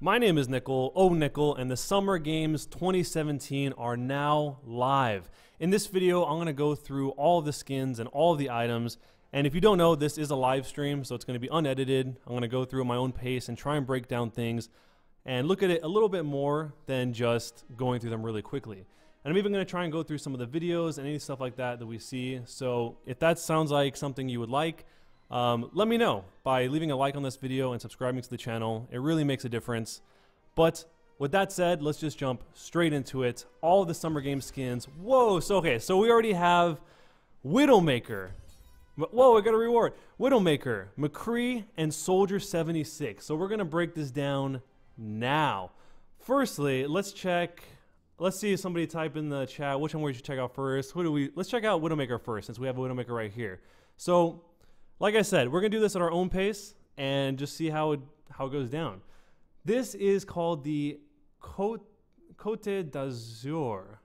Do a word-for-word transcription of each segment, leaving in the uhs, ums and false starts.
My name is Nickel, oh Nickel, and the Summer Games twenty seventeen are now live. In this video, I'm going to go through all the skins and all the items, and if you don't know, this is a live stream, so it's going to be unedited. I'm going to go through at my own pace and try and break down things and look at it a little bit more than just going through them really quickly. And I'm even going to try and go through some of the videos and any stuff like that that we see, so if that sounds like something you would like, Um, let me know by leaving a like on this video and subscribing to the channel. It really makes a difference. But with that said, let's just jump straight into it. All the Summer Game skins. Whoa, so okay, so we already have Widowmaker. Whoa, I got a reward. Widowmaker, McCree, and Soldier seventy-six. So we're going to break this down now. Firstly, let's check. Let's see if somebody type in the chat which one we should check out first. Who do we, let's check out Widowmaker first since we have a Widowmaker right here. So like I said, we're going to do this at our own pace and just see how it, how it goes down. This is called the Côte d'Azur,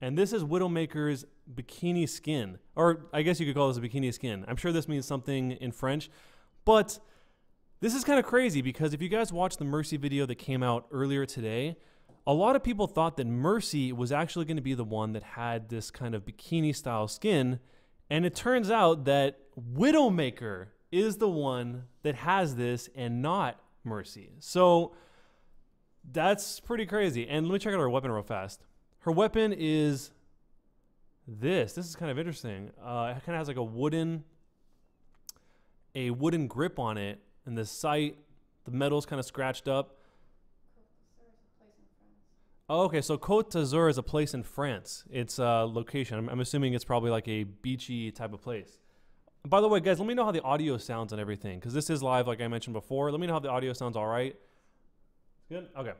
and this is Widowmaker's bikini skin, or I guess you could call this a bikini skin. I'm sure this means something in French, but this is kind of crazy because if you guys watched the Mercy video that came out earlier today, a lot of people thought that Mercy was actually going to be the one that had this kind of bikini style skin, and it turns out that Widowmaker is the one that has this and not Mercy. So that's pretty crazy. And let me check out her weapon real fast. Her weapon is this. This is kind of interesting. Uh, it kind of has like a wooden, a wooden grip on it, and the sight, the metal's kind of scratched up. Oh, okay, so Côte d'Azur is a place in France. It's a uh, location. I'm, I'm assuming it's probably like a beachy type of place. By the way, guys, let me know how the audio sounds and everything, because this is live, like I mentioned before. Let me know how the audio sounds all right. Good? Okay.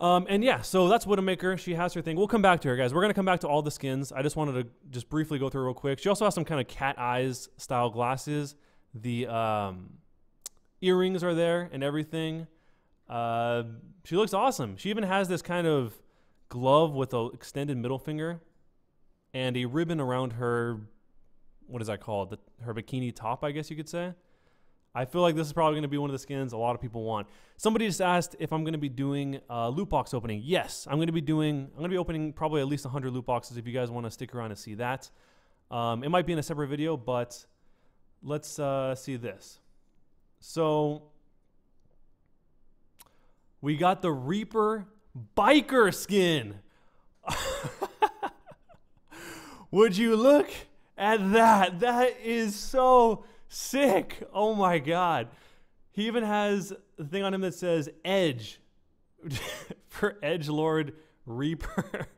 Um, and yeah, so that's Widowmaker. She has her thing. We'll come back to her, guys. We're going to come back to all the skins. I just wanted to just briefly go through real quick. She also has some kind of cat eyes style glasses. The um, earrings are there and everything. Uh, she looks awesome. She even has this kind of glove with an extended middle finger and a ribbon around her, what is that called? The, her bikini top, I guess you could say. I feel like this is probably going to be one of the skins a lot of people want. Somebody just asked if I'm going to be doing a loot box opening. Yes, I'm going to be doing, I'm going to be opening probably at least one hundred loot boxes if you guys want to stick around and see that. Um, it might be in a separate video, but let's uh, see this. So we got the Reaper biker skin. Would you look at that? That is so sick. Oh my God. He even has the thing on him that says Edge for Edgelord Reaper.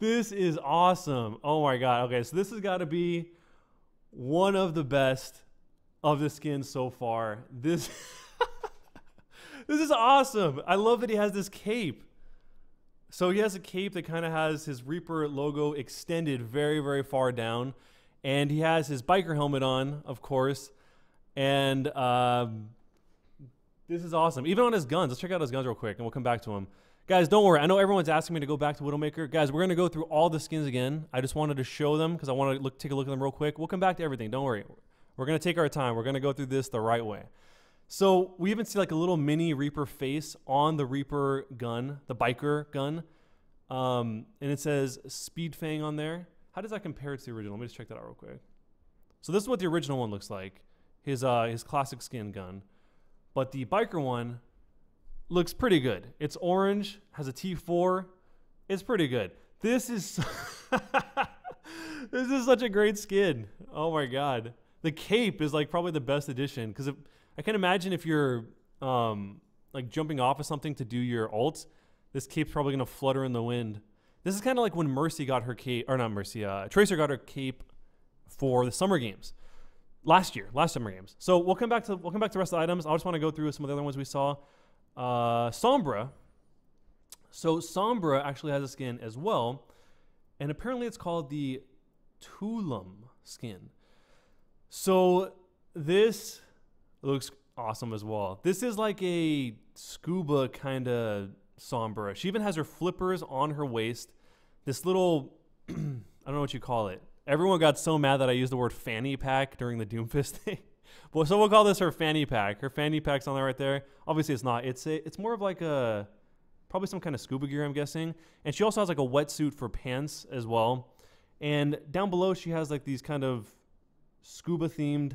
This is awesome. Oh my God. Okay, so this has got to be one of the best of the skins so far. This This is awesome. I love that he has this cape. So he has a cape that kind of has his Reaper logo extended very, very far down. And he has his biker helmet on, of course. And uh, this is awesome. Even on his guns. Let's check out his guns real quick, and we'll come back to him. Guys, don't worry. I know everyone's asking me to go back to Widowmaker. Guys, we're going to go through all the skins again. I just wanted to show them because I want to look, take a look at them real quick. We'll come back to everything. Don't worry. We're going to take our time. We're going to go through this the right way. So we even see like a little mini Reaper face on the Reaper gun, the biker gun. Um, and it says Speed Fang on there. How does that compare to the original? Let me just check that out real quick. So this is what the original one looks like, his, uh, his classic skin gun. But the biker one looks pretty good. It's orange, has a T four. It's pretty good. This is, this is such a great skin. Oh my God. The cape is like probably the best addition because it, I can imagine if you're um, like jumping off of something to do your ult, this cape's probably gonna flutter in the wind. This is kind of like when Mercy got her cape, or not Mercy, uh, Tracer got her cape for the Summer Games last year, last Summer Games. So we'll come back to we'll come back to the rest of the items. I just want to go through some of the other ones we saw. Uh, Sombra. So Sombra actually has a skin as well, and apparently it's called the Tulum skin. So this looks awesome as well. This is like a scuba kind of Sombra. She even has her flippers on her waist. This little, I don't know what you call it. Everyone got so mad that I used the word fanny pack during the Doomfist thing. Well, so we'll call this her fanny pack. Her fanny pack's on there right there. Obviously, it's not. It's a, it's more of like a probably some kind of scuba gear, I'm guessing. And she also has like a wetsuit for pants as well. And down below, she has like these kind of scuba themed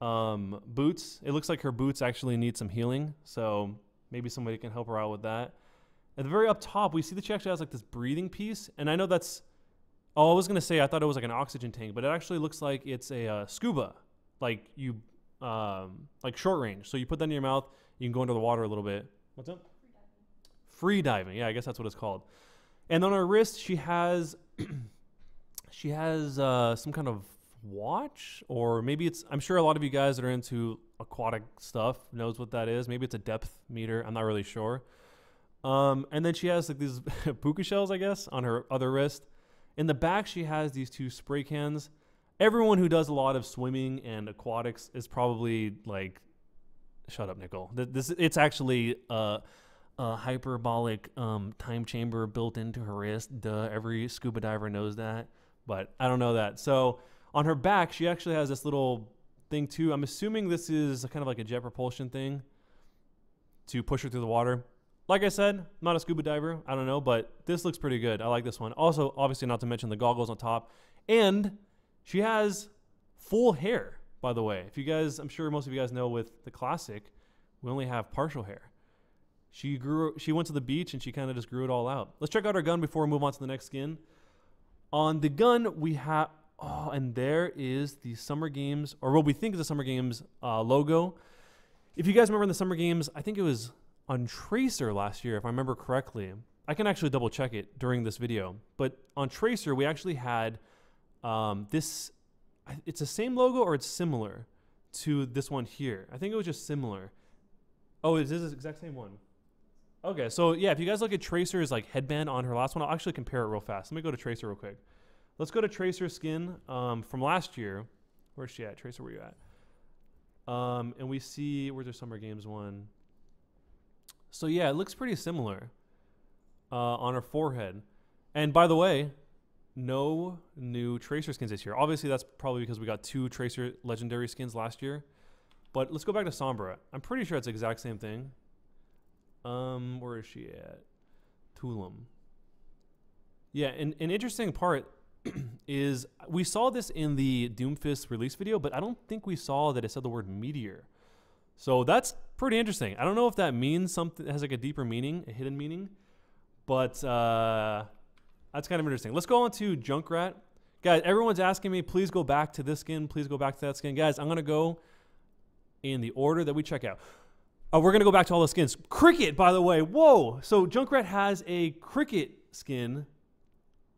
um, boots. It looks like her boots actually need some healing, so maybe somebody can help her out with that. At the very up top, we see that she actually has like this breathing piece, and I know that's. Oh, I was gonna say I thought it was like an oxygen tank, but it actually looks like it's a uh, scuba, like you, um, like short range. So you put that in your mouth, you can go into the water a little bit. What's up? Free diving. Free diving. Yeah, I guess that's what it's called. And on her wrist, she has, she has uh, some kind of watch, or maybe it's. I'm sure a lot of you guys that are into aquatic stuff knows what that is. Maybe it's a depth meter. I'm not really sure. Um, and then she has like these puka shells, I guess, on her other wrist. In the back, she has these two spray cans. Everyone who does a lot of swimming and aquatics is probably like, shut up, Nickel. This, it's actually a, a hyperbolic um, time chamber built into her wrist. Duh, every scuba diver knows that, but I don't know that. So on her back, she actually has this little thing too. I'm assuming this is kind of like a jet propulsion thing to push her through the water. Like I said, I'm not a scuba diver. I don't know, but this looks pretty good. I like this one. Also, obviously, not to mention the goggles on top. And she has full hair, by the way. If you guys, I'm sure most of you guys know with the classic, we only have partial hair. She grew. She went to the beach, and she kind of just grew it all out. Let's check out her gun before we move on to the next skin. On the gun, we have... Oh, and there is the Summer Games, or what we think is the Summer Games uh, logo. If you guys remember in the Summer Games, I think it was... on Tracer last year, if I remember correctly. I can actually double check it during this video, but on Tracer, we actually had um, this, it's the same logo or it's similar to this one here. I think it was just similar. Oh, it is the exact same one. Okay, so yeah, if you guys look at Tracer's like headband on her last one, I'll actually compare it real fast. Let me go to Tracer real quick. Let's go to Tracer's skin um, from last year. Where's she at? Tracer, where you at? Um, and we see, where's her Summer Games one? So yeah, it looks pretty similar uh, on her forehead. And by the way, no new Tracer skins this year. Obviously, that's probably because we got two Tracer legendary skins last year. But let's go back to Sombra. I'm pretty sure it's the exact same thing. Um, where is she at? Tulum. Yeah, and an interesting part is we saw this in the Doomfist release video, but I don't think we saw that it said the word meteor. So that's pretty interesting. I don't know if that means something, it has like a deeper meaning, a hidden meaning, but uh, that's kind of interesting. Let's go on to Junkrat. Guys, everyone's asking me, please go back to this skin. Please go back to that skin. Guys, I'm going to go in the order that we check out. Oh, we're going to go back to all the skins. Cricket, by the way. Whoa. So Junkrat has a cricket skin.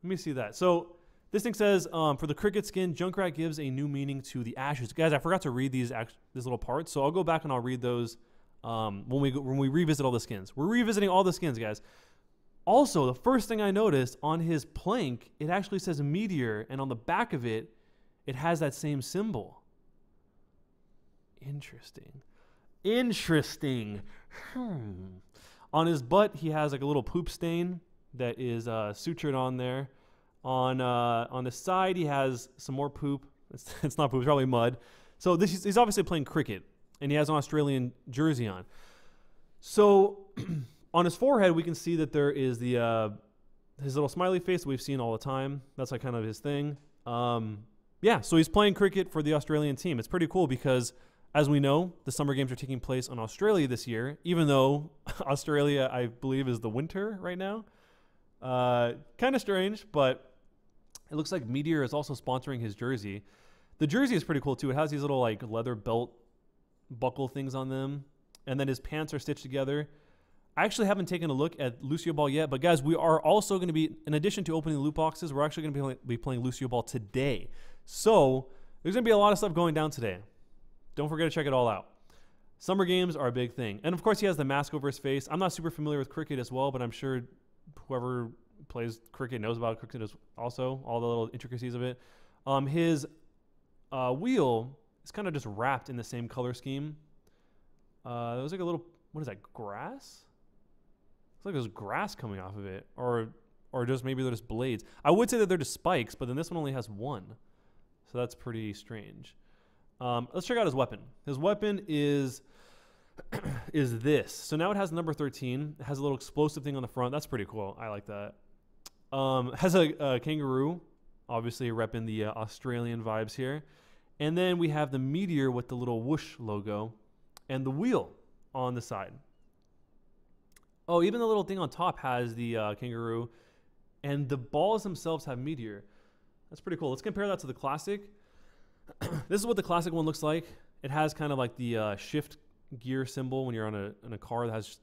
Let me see that. So this thing says, um, for the cricket skin, Junkrat gives a new meaning to the ashes. Guys, I forgot to read these act this little part, so I'll go back and I'll read those um, when we go when we revisit all the skins. We're revisiting all the skins, guys. Also, the first thing I noticed on his plank, it actually says meteor, and on the back of it, it has that same symbol. Interesting. Interesting. Hmm. On his butt, he has like a little poop stain that is uh, sutured on there. On uh, on the side, he has some more poop. It's, it's not poop, it's probably mud. So this is, he's obviously playing cricket, and he has an Australian jersey on. So on his forehead, we can see that there is the uh, his little smiley face that we've seen all the time. That's like kind of his thing. Um, yeah, so he's playing cricket for the Australian team. It's pretty cool because, as we know, the Summer Games are taking place on Australia this year, even though Australia, I believe, is the winter right now. Uh, kind of strange, but... it looks like Meteor is also sponsoring his jersey. The jersey is pretty cool, too. It has these little, like, leather belt buckle things on them. And then his pants are stitched together. I actually haven't taken a look at Lucio Ball yet. But, guys, we are also going to be, in addition to opening loot boxes, we're actually going to be playing Lucio Ball today. So, there's going to be a lot of stuff going down today. Don't forget to check it all out. Summer Games are a big thing. And, of course, he has the mask over his face. I'm not super familiar with cricket as well, but I'm sure whoever... plays cricket knows about cricket also, all the little intricacies of it. Um, his uh, wheel is kind of just wrapped in the same color scheme. Uh, there was like a little, what is that, grass? It's like there's grass coming off of it, or or just maybe they're just blades. I would say that they're just spikes, but then this one only has one, so that's pretty strange. Um, let's check out his weapon. His weapon is is this. So now it has number thirteen. It has a little explosive thing on the front. That's pretty cool. I like that. Um, has a, a kangaroo, obviously repping the uh, Australian vibes here. And then we have the meteor with the little whoosh logo and the wheel on the side. Oh, even the little thing on top has the uh, kangaroo, and the balls themselves have meteor. That's pretty cool. Let's compare that to the classic. This is what the classic one looks like. It has kind of like the uh, shift gear symbol when you're on a, on a car that has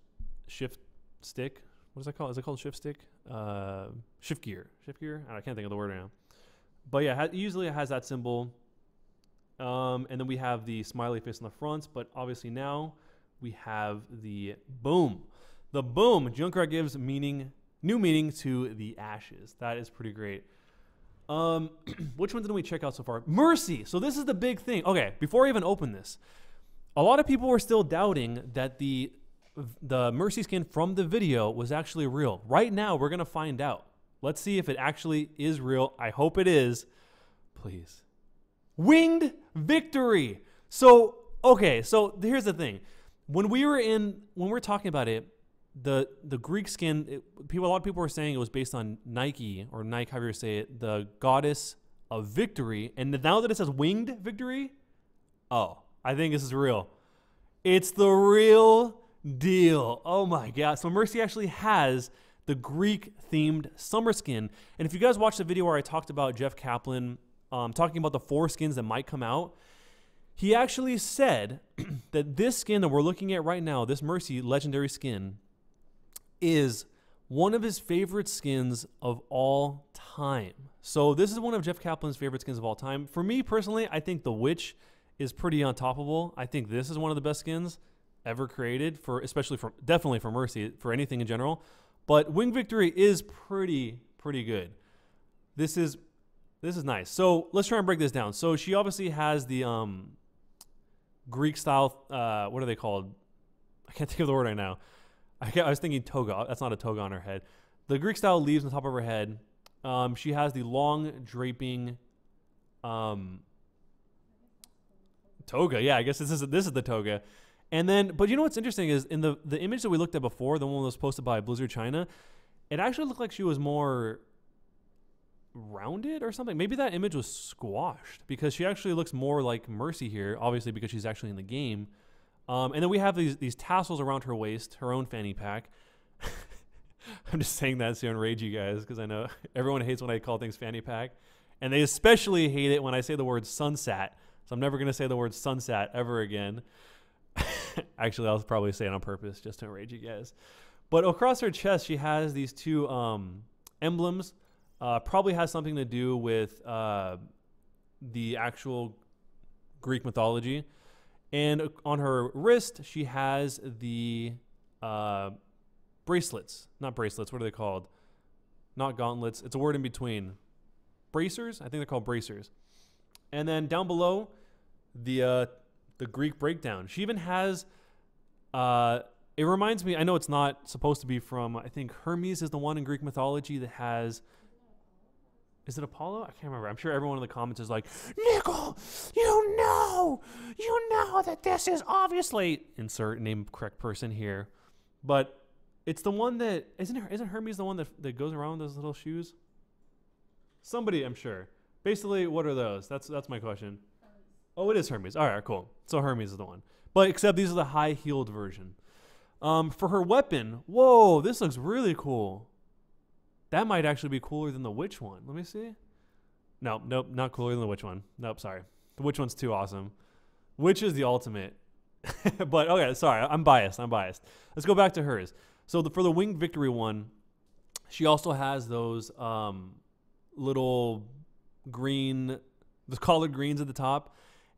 shift stick. What is that called? Is it called shift stick? Uh, shift gear. Shift gear? I can't think of the word right now. But yeah, usually it has that symbol. Um, and then we have the smiley face on the front, but obviously now we have the boom. The boom. Junkrat gives meaning, new meaning to the ashes. That is pretty great. Um, which one did we check out so far? Mercy. So this is the big thing. Okay, before I even open this, a lot of people were still doubting that the the Mercy skin from the video was actually real. Right now, we're gonna find out. Let's see if it actually is real. I hope it is. Please. Winged Victory. So okay, so here's the thing. When we were in, when we were talking about it, the the Greek skin, it, people, a lot of people were saying it was based on Nike or Nike, however you say it, the goddess of victory. And now that it says Winged Victory, oh, I think this is real. It's the real deal. Oh my God! So Mercy actually has the Greek themed summer skin. And if you guys watched the video where I talked about Jeff Kaplan. Um, talking about the four skins that might come out, he actually said that this skin that we're looking at right now, this Mercy legendary skin, is one of his favorite skins of all time. So this is one of Jeff Kaplan's favorite skins of all time. For me personally, I think the Witch is pretty untoppable. I think this is one of the best skins ever created, for especially for definitely for Mercy, for anything in general. But Winged Victory is pretty pretty good. This is This is nice. So let's try and break this down. So she obviously has the um, Greek style. Uh, what are they called? I can't think of the word right now. I, I was thinking toga. That's not a toga on her head. The Greek style leaves on top of her head. Um, she has the long draping um, toga. Yeah, I guess this is this is the toga. And then, but you know what's interesting is in the the image that we looked at before, the one that was posted by Blizzard China, it actually looked like she was more rounded or something. Maybe that image was squashed because she actually looks more like Mercy here, obviously because she's actually in the game. Um, and then we have these these tassels around her waist, her own fanny pack. I'm just saying that to enrage you guys because I know everyone hates when I call things fanny pack, and they especially hate it when I say the word sunset. So I'm never gonna say the word sunset ever again. Actually, I'll probably say it on purpose just to enrage you guys. But across her chest, she has these two um, emblems. Uh, probably has something to do with uh, the actual Greek mythology. And on her wrist, she has the uh, bracelets. Not bracelets. What are they called? Not gauntlets. It's a word in between. Bracers? I think they're called bracers. And then down below, the, uh, the Greek breakdown. She even has... Uh, it reminds me... I know it's not supposed to be from... I think Hermes is the one in Greek mythology that has... Is it Apollo? I can't remember. I'm sure everyone in the comments is like, Nickel, you know, you know that this is obviously insert name correct person here, but it's the one that isn't isn't Hermes the one that that goes around with those little shoes? Somebody, I'm sure. Basically, what are those? That's that's my question. Oh, it is Hermes. All right, cool. So Hermes is the one, but except these are the high-heeled version. Um, for her weapon, whoa, this looks really cool. That might actually be cooler than the Witch one. Let me see. No, nope, not cooler than the Witch one. Nope, sorry. The Witch one's too awesome. Witch is the ultimate. But, okay, sorry. I'm biased. I'm biased. Let's go back to hers. So, the, for the Winged Victory one, she also has those um, little green, the collard greens at the top.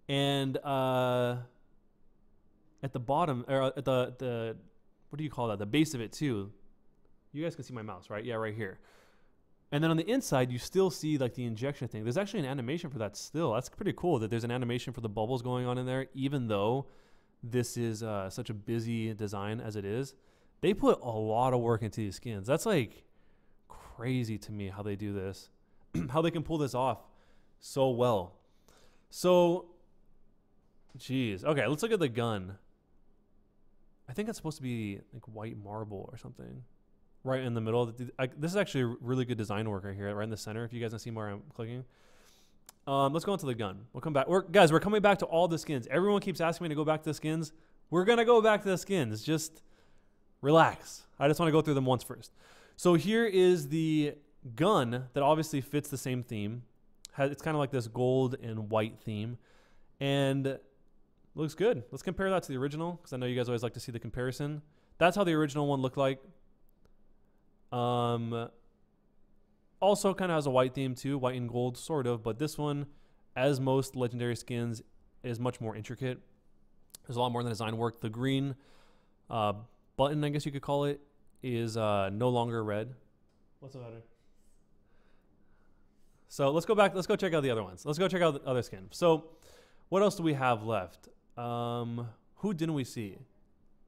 And uh, at the bottom, or at the, the, what do you call that? The base of it, too. You guys can see my mouse, right? Yeah, right here. And then on the inside, you still see like the injection thing. There's actually an animation for that still. That's pretty cool that there's an animation for the bubbles going on in there, even though this is uh, such a busy design as it is. They put a lot of work into these skins. That's like crazy to me how they do this, how they can pull this off so well. So Jeez. Okay, let's look at the gun. I think it's supposed to be like white marble or something. Right in the middle. This is actually really good design work right here, right in the center, if you guys can see where I'm clicking. Um, let's go into the gun. We'll come back. We're, guys, we're coming back to all the skins. Everyone keeps asking me to go back to the skins. We're going to go back to the skins. Just relax. I just want to go through them once first. So here is the gun that obviously fits the same theme. It's kind of like this gold and white theme. And looks good. Let's compare that to the original, because I know you guys always like to see the comparison. That's how the original one looked like. Um, also kind of has a white theme too, white and gold sort of, but this one, as most legendary skins, is much more intricate. There's a lot more than design work. The green uh, button, I guess you could call it, is uh, no longer red. What's the matter? So let's go back. Let's go check out the other ones. Let's go check out the other skin. So what else do we have left? Um, who didn't we see?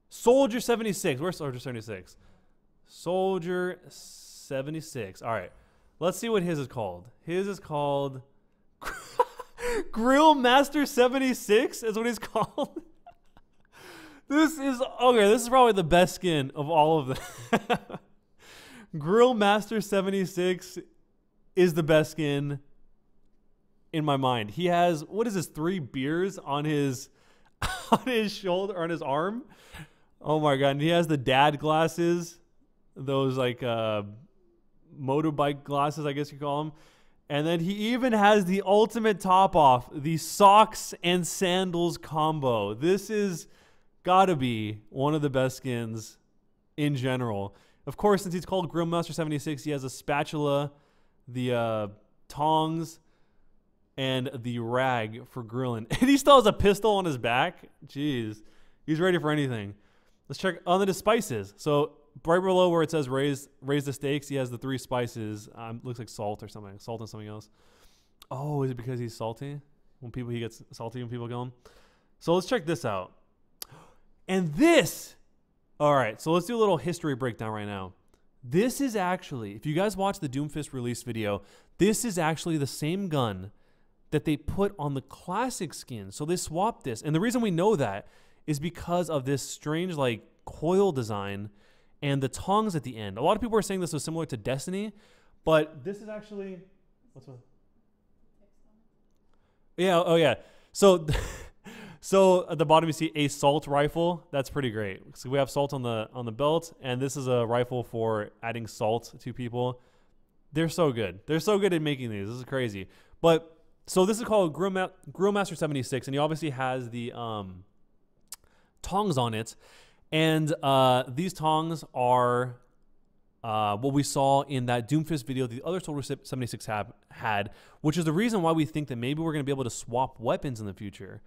Soldier seventy-six. Where's Soldier seventy-six? Soldier seventy-six. All right. Let's see what his is called. His is called Grill Master seventy-six is what he's called. This is, okay, this is probably the best skin of all of them. Grill Master seventy-six is the best skin in my mind. He has, what is this, three beers on his on his shoulder, on his arm? Oh my God. And he has the dad glasses, those like uh, motorbike glasses, I guess you call them. And then he even has the ultimate top off, the socks and sandals combo. This is gotta be one of the best skins in general. Of course, since he's called Grill Master seventy-six, he has a spatula, the uh, tongs, and the rag for grilling. And he still has a pistol on his back. Jeez, he's ready for anything. Let's check on the spices. So right below where it says raise raise the stakes, he has the three spices. Um, looks like salt or something. Salt and something else. Oh, is it because he's salty? When people, he gets salty when people kill him. So let's check this out. And this, all right, so let's do a little history breakdown right now. This is actually, if you guys watch the Doomfist release video, this is actually the same gun that they put on the classic skin. So they swapped this. And the reason we know that is because of this strange like coil design and the tongs at the end. A lot of people are saying this was similar to Destiny, but this is actually, what's one? Yeah, oh yeah. So, so at the bottom you see a salt rifle. That's pretty great. So we have salt on the on the belt, and this is a rifle for adding salt to people. They're so good. They're so good at making these. This is crazy. But so this is called Grill Ma- Grill Master seventy-six, and he obviously has the um, tongs on it. And uh, these tongs are uh, what we saw in that Doomfist video the other Soldier seventy-six have, had, which is the reason why we think that maybe we're going to be able to swap weapons in the future.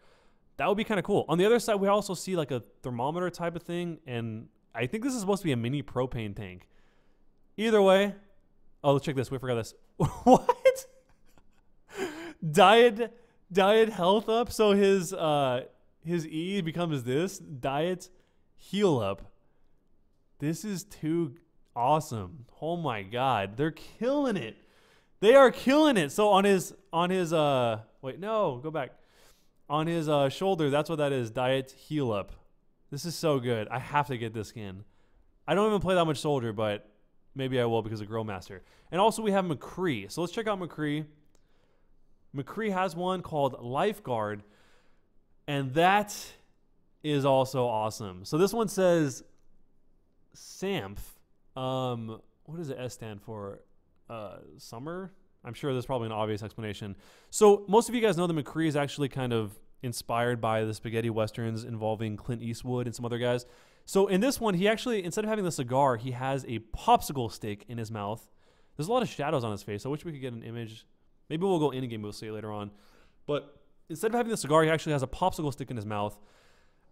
That would be kind of cool. On the other side, we also see like a thermometer type of thing, and I think this is supposed to be a mini propane tank. Either way, oh, let's check this. We forgot this. What? Diet, diet health up. So his, uh, his E becomes this, diet heal up. This is too awesome. Oh my God, they're killing it. They are killing it. So on his on his uh wait no go back on his uh shoulder, that's what that is, diet heal up. This is so good. I have to get this skin. I don't even play that much Soldier, but maybe I will because of Grill Master. And also we have McCree. So let's check out McCree. McCree has one called Lifeguard, and that is also awesome. So this one says S A M F. Um, what does the S stand for? Uh, summer? I'm sure there's probably an obvious explanation. So most of you guys know that McCree is actually kind of inspired by the spaghetti westerns involving Clint Eastwood and some other guys. So in this one, he actually, instead of having the cigar, he has a popsicle stick in his mouth. There's a lot of shadows on his face. I wish we could get an image. Maybe we'll go in game, we'll see it later on. But instead of having the cigar, he actually has a popsicle stick in his mouth.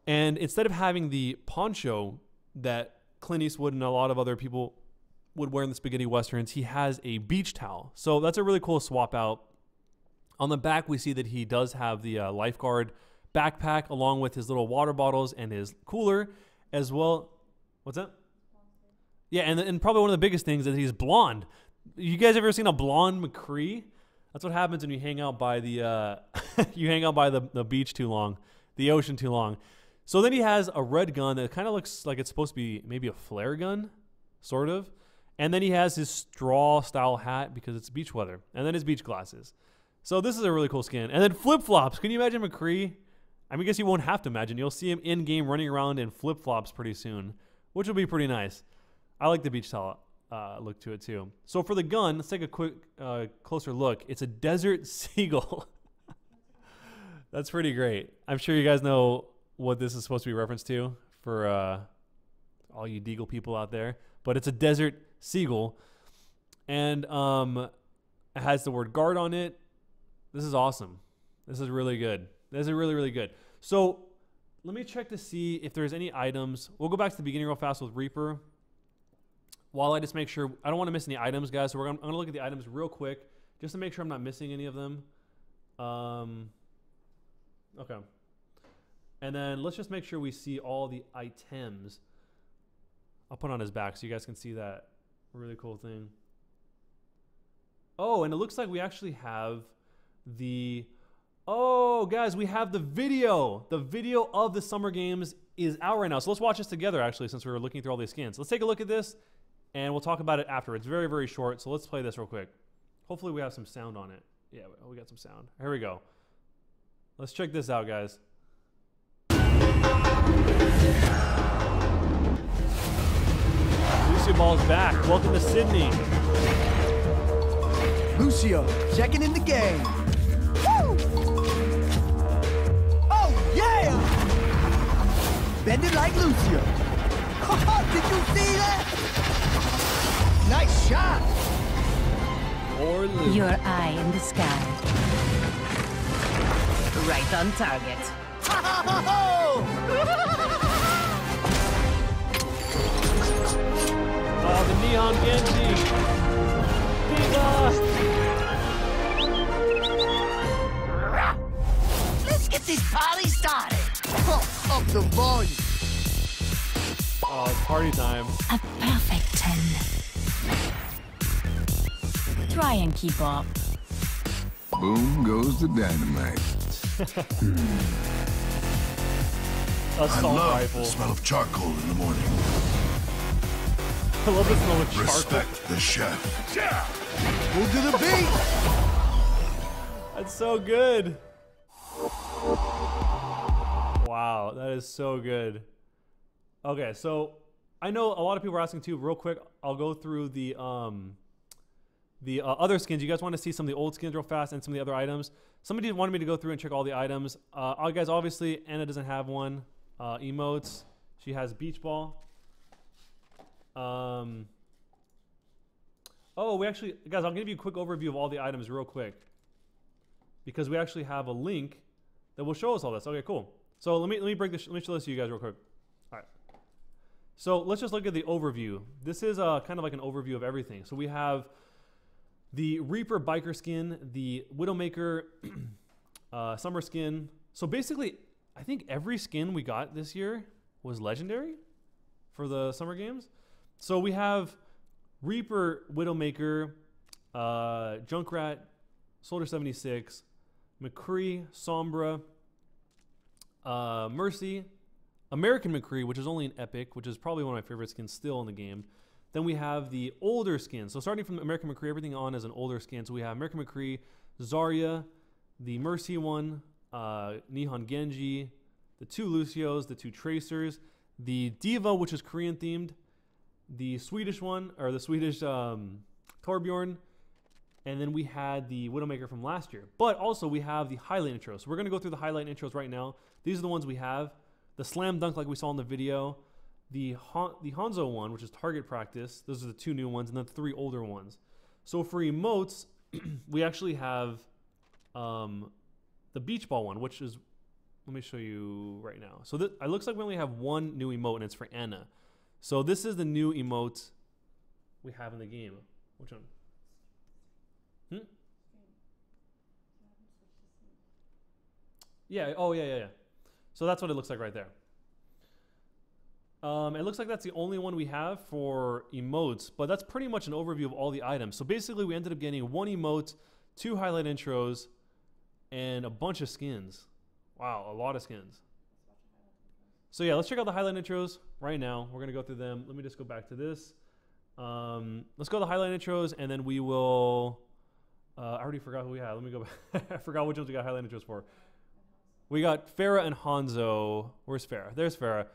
And instead of having the poncho that Clint Eastwood and a lot of other people would wear in the spaghetti westerns, he has a beach towel. So that's a really cool swap out. On the back, we see that he does have the uh, Lifeguard backpack along with his little water bottles and his cooler as well. What's that? Yeah, and, and probably one of the biggest things is he's blonde. You guys ever seen a blonde McCree? That's what happens when you hang out by the, uh, you hang out by the, the beach too long. the ocean too long. So then he has a red gun that kind of looks like it's supposed to be maybe a flare gun, sort of. And then he has his straw-style hat because it's beach weather. And then his beach glasses. So this is a really cool skin. And then flip-flops. Can you imagine McCree? I mean, I guess you won't have to imagine. You'll see him in-game running around in flip-flops pretty soon, which will be pretty nice. I like the beach style uh, look to it, too. So for the gun, let's take a quick, uh, closer look. It's a Desert Eagle. That's pretty great. I'm sure you guys know what this is supposed to be referenced to for uh, all you Deagle people out there. But it's a Desert Eagle, and um, it has the word guard on it. This is awesome. This is really good. This is really, really good. So let me check to see if there's any items. We'll go back to the beginning real fast with Reaper. While I just make sure, I don't want to miss any items, guys. So we're gonna, I'm going to look at the items real quick just to make sure I'm not missing any of them. Um, okay. And then let's just make sure we see all the items. I'll put on his back so you guys can see that really cool thing. Oh, and it looks like we actually have the... Oh, guys, we have the video. The video of the Summer Games is out right now. So let's watch this together, actually, since we were looking through all these skins. Let's take a look at this, and we'll talk about it after. It's very, very short, so let's play this real quick. Hopefully we have some sound on it. Yeah, we got some sound. Here we go. Let's check this out, guys. Lucio Ball is back. Welcome to Sydney. Lucio, checking in the game. Woo! Oh, yeah! Bend it like Lucio. Did you see that? Nice shot. Or Lucio. Your eye in the sky. Right on target. Oh, the Nihon Genji! D.Va! Let's get this party started! Pump up the volume! Oh, it's party time. A perfect ten. Try and keep up. Boom goes the dynamite. hmm. Assault rifle. I love rifle. The smell of charcoal in the morning. I love this moment. Respect the chef. Yeah. We'll do the beat. That's so good. Wow, that is so good. Okay, so I know a lot of people are asking too. Real quick, I'll go through the um, the uh, other skins. You guys want to see some of the old skins real fast and some of the other items. Somebody wanted me to go through and check all the items. Uh, guys, obviously Anna doesn't have one. Uh, emotes. She has beach ball. Um, oh, we actually, guys, I'll give you a quick overview of all the items real quick because we actually have a link that will show us all this. Okay, cool. So let me, let me break this, let me show this to you guys real quick. All right. So let's just look at the overview. This is a, kind of like an overview of everything. So we have the Reaper biker skin, the Widowmaker uh, summer skin. So basically, I think every skin we got this year was legendary for the Summer Games. So we have Reaper, Widowmaker, uh, Junkrat, Soldier seventy-six, McCree, Sombra, uh, Mercy, American McCree, which is only an epic, which is probably one of my favorite skins still in the game. Then we have the older skins. So starting from American McCree, everything on is an older skin. So we have American McCree, Zarya, the Mercy one, uh, Nihon Genji, the two Lucios, the two Tracers, the D.Va, which is Korean themed, the Swedish one, or the Swedish um, Torbjorn, and then we had the Widowmaker from last year. But also we have the highlight intro. So we're going to go through the highlight intros right now. These are the ones we have. The slam dunk like we saw in the video. The, Han the Hanzo one, which is target practice. Those are the two new ones, and then the three older ones. So for emotes, we actually have um, the beach ball one, which is, let me show you right now. So it looks like we only have one new emote, and it's for Anna. So this is the new emote we have in the game. Which one? Hmm? Yeah, oh yeah, yeah, yeah. So that's what it looks like right there. Um, it looks like that's the only one we have for emotes, but that's pretty much an overview of all the items. So basically we ended up getting one emote, two highlight intros, and a bunch of skins. Wow, a lot of skins. So yeah, let's check out the highlight intros right now. We're gonna go through them. Let me just go back to this. Um, let's go to the highlight intros, and then we will. Uh, I already forgot who we had. Let me go back. I forgot which ones we got highlight intros for. We got Pharah and Hanzo. Where's Pharah? There's Pharah.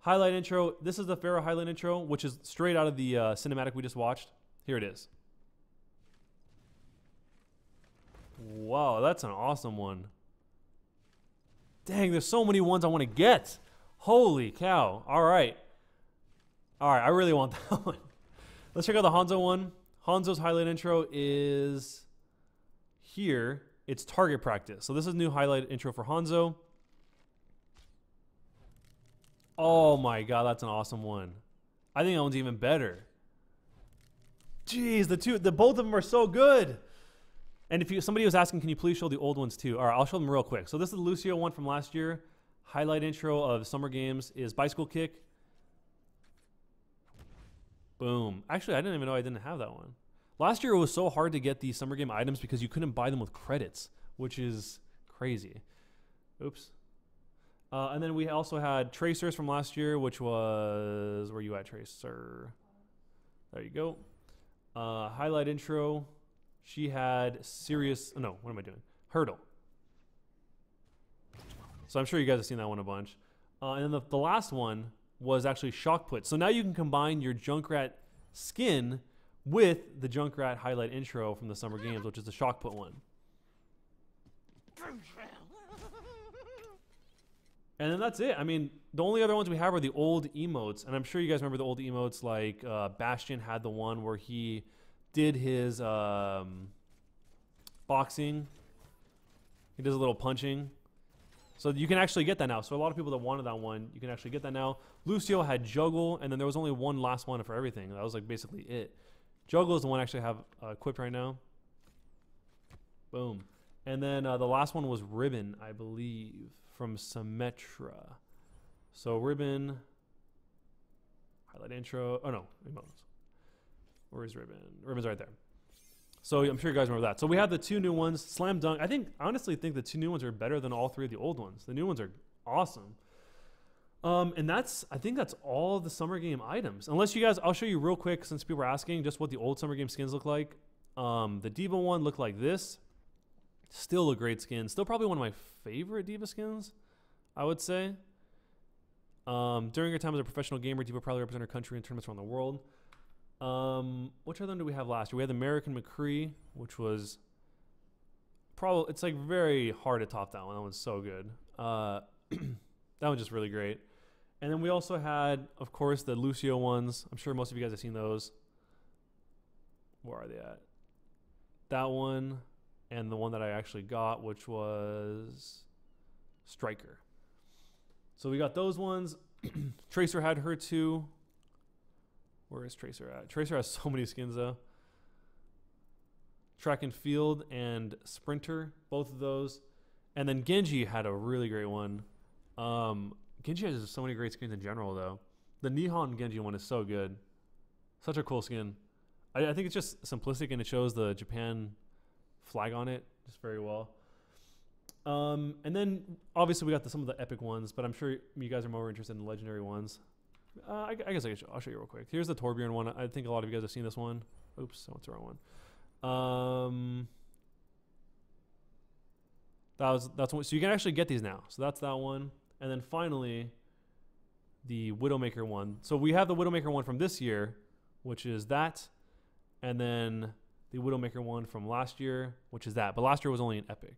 Highlight intro. This is the Pharah highlight intro, which is straight out of the uh, cinematic we just watched. Here it is. Wow, that's an awesome one. Dang, there's so many ones I want to get. Holy cow. All right. All right, I really want that one. Let's check out the Hanzo one. Hanzo's highlight intro is here. It's target practice. So this is new highlight intro for Hanzo. Oh my god, that's an awesome one. I think that one's even better. Jeez, the two, the both of them are so good. And if you, somebody was asking, can you please show the old ones too? All right, I'll show them real quick. So this is the Lucio one from last year. Highlight intro of Summer Games is bicycle kick. Boom. Actually, I didn't even know I didn't have that one. Last year, it was so hard to get the Summer Game items because you couldn't buy them with credits, which is crazy. Oops. Uh, and then we also had Tracers from last year, which was... Where you at, Tracer? There you go. Uh, highlight intro. She had serious... Oh, no, what am I doing? Hurdle. So I'm sure you guys have seen that one a bunch. Uh, and then the, the last one was actually Shock Put. So now you can combine your Junkrat skin with the Junkrat highlight intro from the Summer Games, which is the Shock Put one. And then that's it. I mean, the only other ones we have are the old emotes, and I'm sure you guys remember the old emotes, like uh, Bastion had the one where he did his um, boxing. He does a little punching. So you can actually get that now. So a lot of people that wanted that one, you can actually get that now. Lucio had Juggle, and then there was only one last one for everything. That was like basically it. Juggle is the one I actually have uh, equipped right now. Boom. And then uh, the last one was Ribbon, I believe, from Symmetra. So Ribbon, highlight intro. Oh, no. Where is Ribbon? Ribbon's right there. So I'm sure you guys remember that. So we have the two new ones. Slam Dunk. I think, honestly think the two new ones are better than all three of the old ones. The new ones are awesome. Um, and that's, I think that's all the Summer Game items. Unless you guys, I'll show you real quick since people are asking just what the old Summer Game skins look like. Um, the D.Va one looked like this. Still a great skin. Still probably one of my favorite D.Va skins, I would say. Um, during her time as a professional gamer, D.Va probably represented her country in tournaments around the world. Um, which other one do we have last year? We had the American McCree, which was probably, it's like very hard to top that one. That one's so good. Uh, that one's just really great. And then we also had, of course, the Lucio ones. I'm sure most of you guys have seen those. Where are they at? That one and the one that I actually got, which was Striker. So we got those ones. Tracer had her too. Where is Tracer at? Tracer has so many skins, though. Track and Field and Sprinter, both of those. And then Genji had a really great one. Um, Genji has so many great skins in general, though. The Nihon Genji one is so good. Such a cool skin. I, I think it's just simplistic, and it shows the Japan flag on it just very well. Um, and then, obviously, we got the, some of the epic ones, but I'm sure you guys are more interested in the legendary ones. Uh, I, I guess I could show, I'll show you real quick. Here's the Torbjorn one. I think a lot of you guys have seen this one. Oops, that's the wrong one. Um, that was that's one. So you can actually get these now. So that's that one, and then finally, the Widowmaker one. So we have the Widowmaker one from this year, which is that, and then the Widowmaker one from last year, which is that. But last year was only an epic.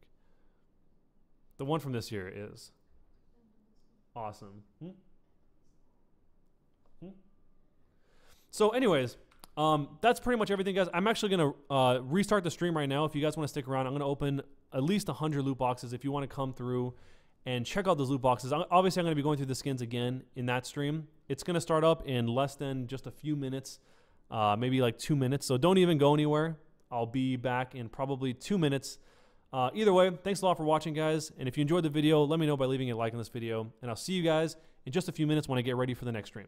The one from this year is awesome. Hmm? So anyways, um, that's pretty much everything, guys. I'm actually going to uh, restart the stream right now. If you guys want to stick around, I'm going to open at least one hundred loot boxes if you want to come through and check out those loot boxes. I'm, obviously, I'm going to be going through the skins again in that stream. It's going to start up in less than just a few minutes, uh, maybe like two minutes. So don't even go anywhere. I'll be back in probably two minutes. Uh, either way, thanks a lot for watching, guys. And if you enjoyed the video, let me know by leaving a like on this video. And I'll see you guys in just a few minutes when I get ready for the next stream.